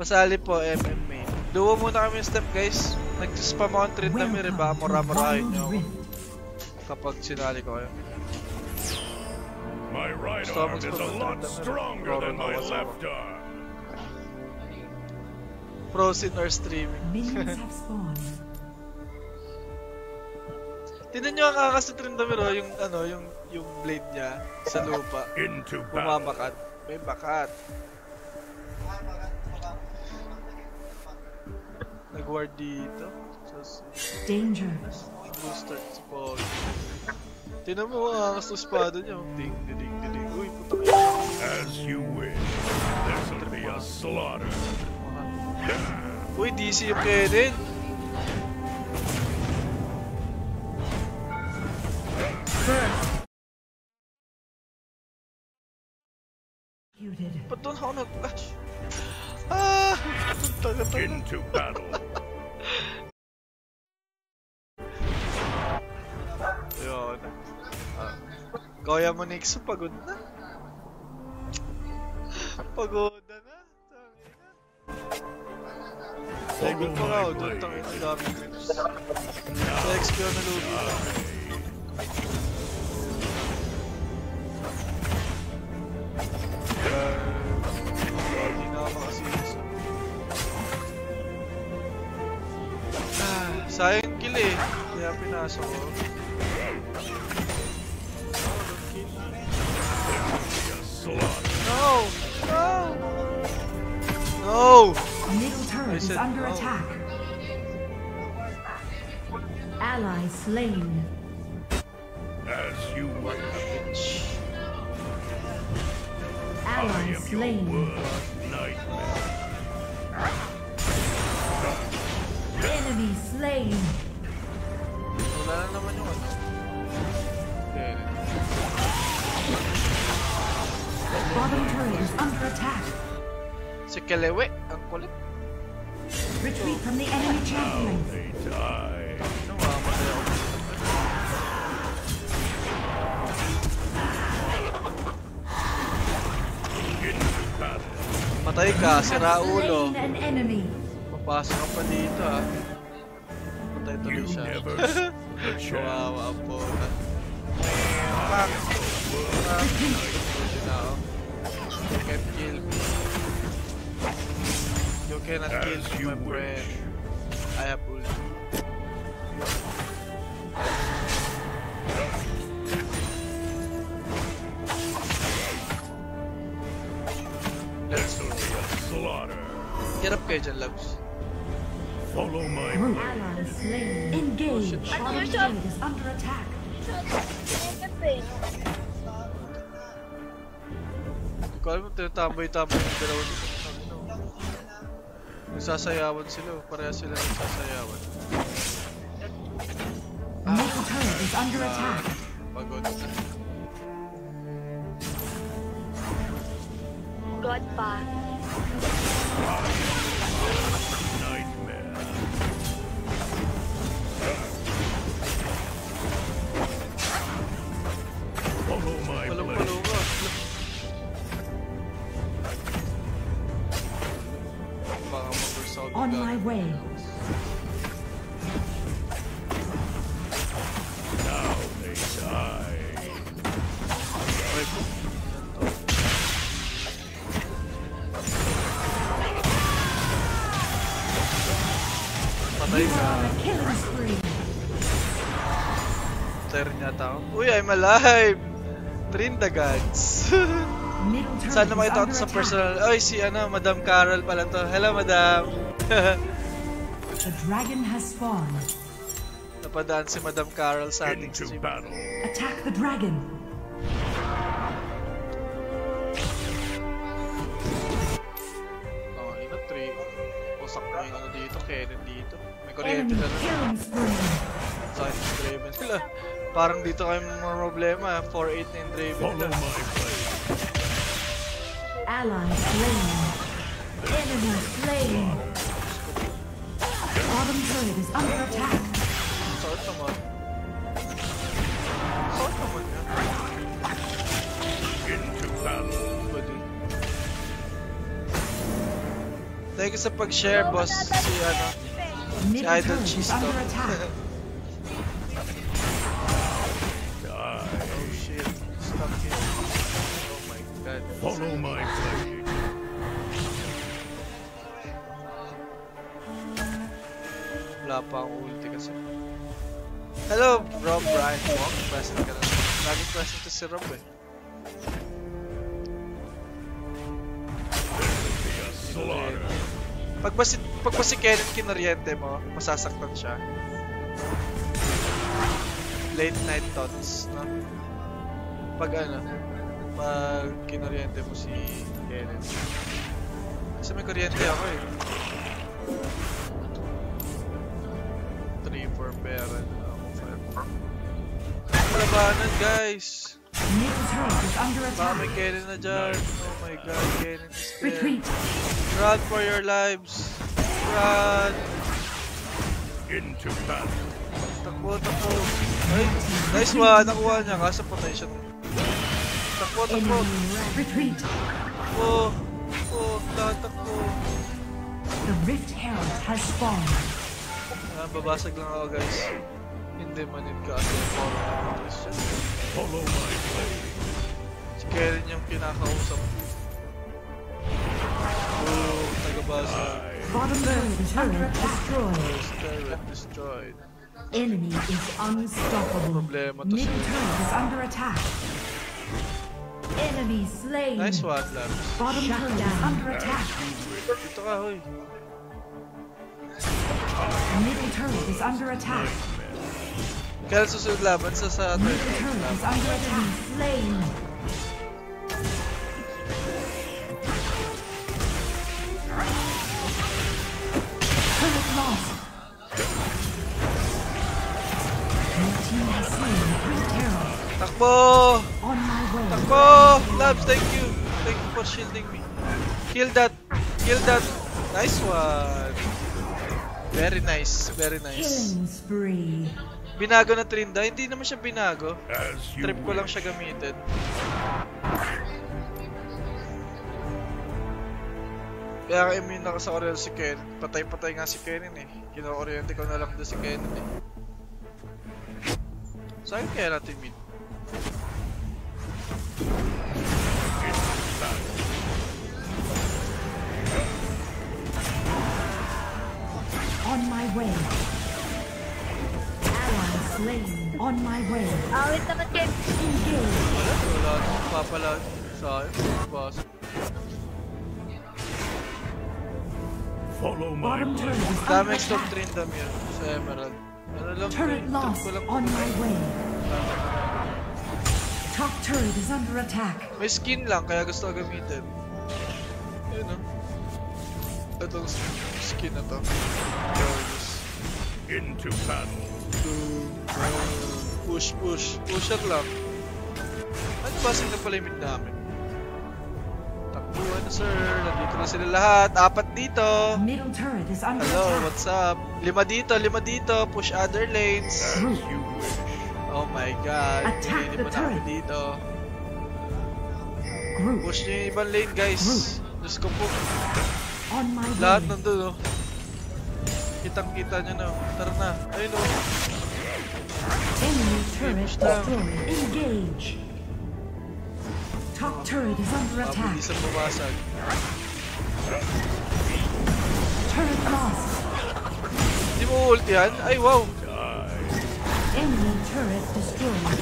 Pasali po, MMA. Duo muna kami step, guys. Nag-spam ako ng Tryndamere, baka mura-mura kayo nyo kapag sinali ko kayo. My right arm is a lot stronger than my left arm. Frozen or streaming. Tignan nyo ang kakas ni Tryndamere, yung blade niya sa lupa. Bumabakat. May bakat. Nag-ward dito. Danger. Boosted si Paul. Tignan mo ang kakas ng spada niya. Ding, ding, ding. Uy, puta kayo. As you wish, there will be a slaughter. Uy, DC yung Kennen. Ba't doon ako nag-flash? Ah! Into battle. Ayun. Kaya mo Nix, pagod na. Pagod na. Second round, doon tangin ang dami grips. Sa XP ang nalubi. Hindi na ako makasilis. Sayang kill eh. Kaya pinasok ko. No! No! No! I said no. Ally slain. As you wish. I am slain. Your worst nightmare. Enemy slain. Wala na naman yung ano. Bottom turret is under attack. Si Kelewe, ang kulit. Retreat from the enemy champion. Now they die. Patay ka, sira ulo. Papasok ka pa dito ah. Patay tuloy siya. Kawawa po. Pak! You can't kill me. You cannot kill me, my friend. I have ulti. Get up, Cajun Labs. Follow my group. Engage. Bottom turret is under attack. Kaya mo tinatambay-tambay ng dalawa dito. Nagsasayawan sila. Pareha sila nagsasayawan. Middle turret is under attack. Pagod. God pa. Nightmare. Follow my blade. On my way. Now they die. You are a killing spree. Uy, I'm alive! Trindagans. Sana makita ko sa personal. Oy, si ano, Madam Carol pala to. Hello, Madam. The dragon has spawned. Napadaan si Madam Carol sa ating stream. Attack the dragon. Oh, ina 3. Pusak na yung ano dito, Kennen dito. May kuryente na rin. Saan yung Draven sila? Parang dito kayo mga problema. 4-8 na yung Draven na. Ally slain. Enemy slain. Bottom turret is under attack. Salt naman. Salt naman yan. Into battle. Thank you sa pag-share, boss. Si ano, si Idol Cheese to. Oh shit, stuck here. Oh my god. Follow my flag. Wala pa ang ulti kasi. Hello, Rob Brian Walk. Present ka na. Laging present to si Rob eh. Pag ba si Kennen kinoriente mo, masasaktan siya. Late night thoughts, no? Pag kinoriente mo si Kennen. Kasi may kuryente ako eh. 3 for parent. Labanan guys! Baka may Kennen na dyan. Oh my god, Kennen is dead. Run for your lives! Run! Into battle. Takbo! Ay, nice one! Nakuha niya kasi patay siya. Takbo! Takbo! Tatakbo! The Rift Herald has spawned. Babasag lang ako guys. Hindi manit ka kasi follow my play. Si Kennen yung pinakausap. Oh, tagabasa. Bottom lane turret destroyed. Turret destroyed. Enemy is unstoppable. Problema to siya. Turret is under attack. Enemy slain. Nice one, Labs. Bottom turret is under attack. Dito ka, hoy. Middle turret is under attack. Kaya susunod laban sa turret. Middle turret is under attack. Slain. Turret lost. Your team has slain the Rift Herald. Takbo! On my way. Takbo! Labs, thank you. Thank you for shielding me. Kill that. Nice one. Very nice. Binago na Trinda. Hindi naman siya binago. Trip ko lang siya gamitin. Kaya immune ako sa Orion si Ken. Patay-patay nga si Kennen eh. Kino-oriente ko na lang doon si Kennen eh. Saan kaya natin mid? On my way. Ally slain. On my way. Awit naman game. Engage. Wala akong papalag sa boss. Follow my way. Damage of Tryndamere sa Emerald. Turret lost. On my way. Top turret is under attack. May skin lang kaya gusto gamitin. Ayun ah. Itong skin na to. Into battle. Push at lang. Ano ba sila pala yung mid namin? Takbuhan na sir. Nandito na sila lahat. 4 dito. Hello, what's up? 5 dito. Push other lanes. Oh my god. Hindi mo namin dito. Push nyo yung ibang lane guys. Diyos ko po. Lahat nandun oh. Kitang-kita nyo na oh. Tara na. Ayun oh. Enemy turret destroyed. Engage. Top turret is under attack. Mabilis ang babasag. Turret lost. Hindi mo ultihan? Ay wow. Enemy turret destroyed.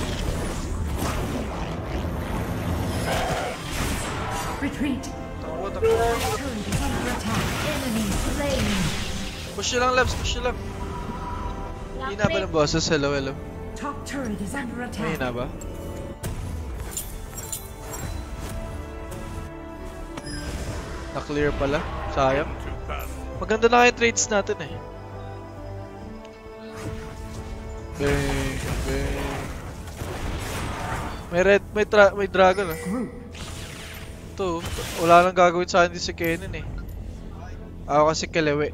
Retreat. Push lang Labs, push lang. Hindi na ba ng bosses? Hello. Hindi na ba? Na-clear pala. Sayang. Maganda na kayo trades natin eh. Bang. May red, may dragon ah. To. Wala nang gagawin sa akin si Kennen eh. Ako kasi kelewe.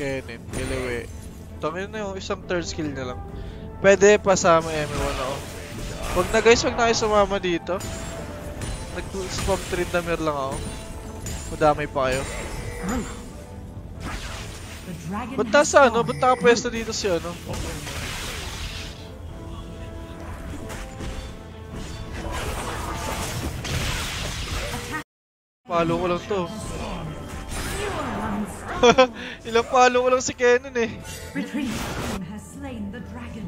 Kennen, kelewe. Tangin na yung isang third skill na lang. Pwede pasama M1 ako. Huwag na guys, huwag na kayo sumama dito. Nag-spam Tryndamere lang ako. Madamay pa kayo. Ba't nasa ano? Ba't nakapwesto dito si ano? Palo ko lang to. Ilang palo ko lang si Kennen eh.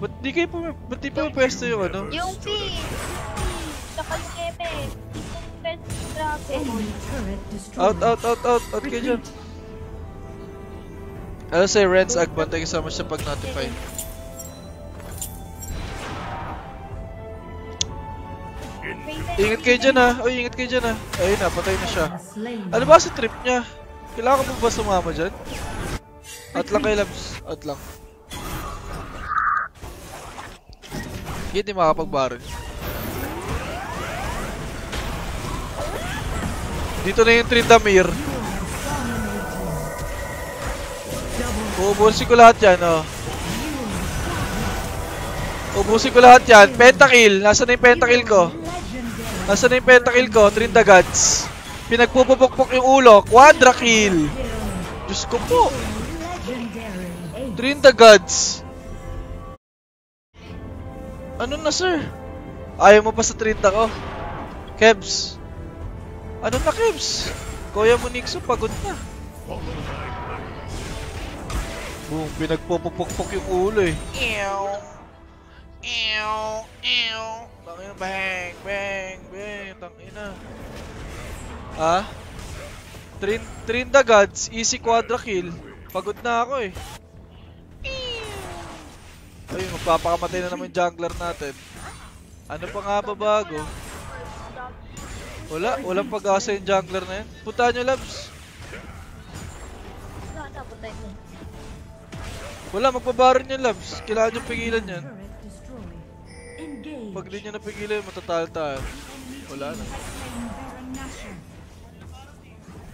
Ba't di kayo pumapwesto yung ano? Yung P! Saka yung M eh. Out kayo dyan. I'll say Ren's Agban, thank you so much sa pag-notify. Ingat kayo dyan ha, o ingat kayo dyan ha. Ayun na, patay na siya. Ano ba sa trip niya? Kailangan ko ba sumama dyan? Out lang kayo Labs, out lang. Hindi makapag-baron. Dito na yung Tryndamere. Ubusin ko lahat yan, oh. Ubusin ko lahat yan. Pentakill. Nasaan na yung pentakill ko? Nasaan na yung pentakill ko? Trindagats. Pinagpupupukpok yung ulo. Quadrakill. Diyos ko po. Trindagats. Ano na, sir? Ayaw mo pa sa Trindag, oh. Kebs. Ano na, Kebs? Kuya mo, Nixo, pagod na. Boom, pinagpupupukpok yung ulo eh. Ew. Ew. Ew. Tangina, bang, bang, bang. Tangina. Ha? Tryndamere, easy quadra kill. Pagod na ako eh. Ayun, magpapakamatay na naman yung jungler natin. Ano pa nga ba bago? Wala, walang pag-asa yung jungler na yan. Puntaan nyo, Labs. Wala, magpabaron nyo, Labs. Kailangan nyo pigilan yan. Pag di nyo napigilan, matatalo tayo. Wala na.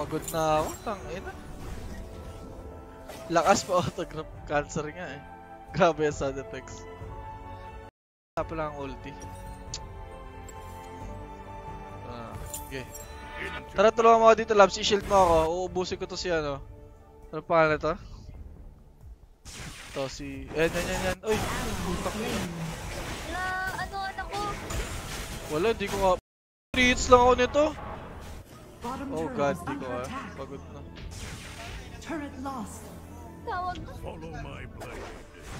Pagod na ako, tangina. Lakas pa autograph cancer nga eh. Grabe yung side effects. Wala pala ang ulti. Okay. Tara, tulungan mo ako dito, Labs. I-shield mo ako. Uubusin ko to si ano. Ano pa na ito? Ito si... Eh, yan. Uy, putak mo. Wala, di ko ka... 3 hits lang ako nito. Oh god, di ko ka... Pagod na.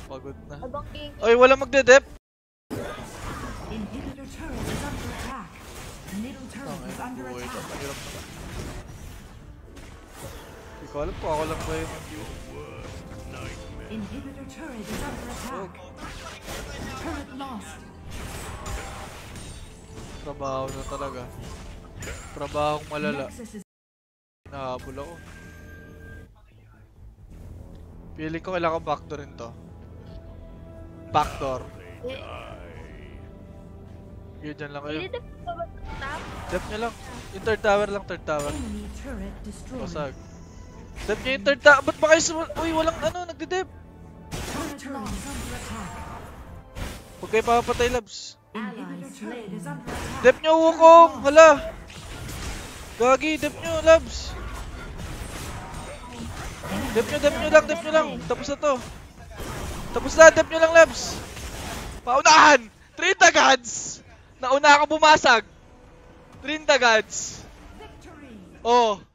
Pagod na. Ay, wala magde-dep! Di ko alam po, ako lang ba yun. Trabaho na talaga. Trabahong malala. Nahabol ako. Feeling ko kailangan ko backdoor rin to. Backdoor. Yun, dyan lang kayo. Dep nyo lang. Yung third tower lang, third tower. Pasag. Dep nyo yung third tower. Ba't ba kayo uy, walang ano, nagde-dep. Huwag kayo papatay, Labs. Dep nyo, Wukong! Hala! Gagi, dep nyo, Labs! Dep nyo lang! Tapos na to! Tapos na! Dep nyo lang, Labs! Paunahan! Tryndamere! Nauna ako bumasag! Tryndamere! Oh!